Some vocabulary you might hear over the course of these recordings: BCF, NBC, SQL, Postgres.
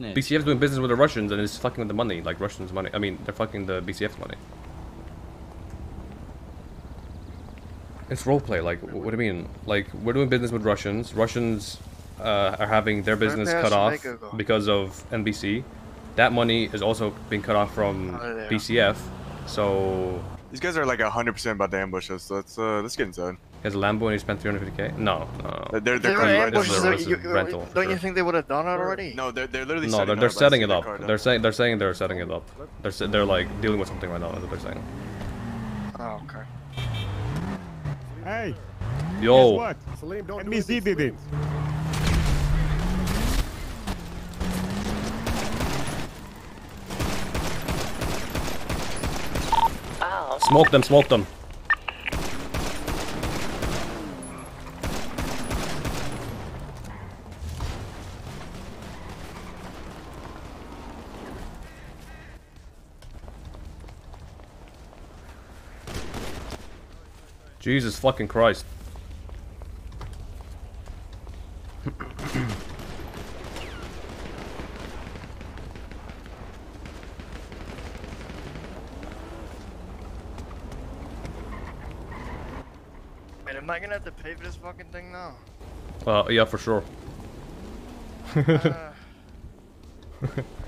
BCF's doing business with the Russians and it's fucking with the money, like Russians' money. I mean, they're fucking the BCF's money. It's roleplay, like, what do you mean? Like, we're doing business with Russians. Russians are having their business cut off because of NBC. That money is also being cut off from BCF, so... These guys are like 100% about to ambush us, so let's get inside. He has a Lambo and he spent 350k? No, no. They're rental. Don't you think they would have done it already? No, they're literally setting it up. They're saying they're setting it up. They're like dealing with something right now, that's what they're saying. Oh, okay. Hey! Yo! Guess what? Salim, don't NBC did it! Wow. Smoke them, smoke them! Jesus fucking Christ. Man, am I gonna have to pay for this fucking thing now? Yeah, for sure.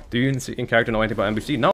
Do you in character know anything about NBC? No.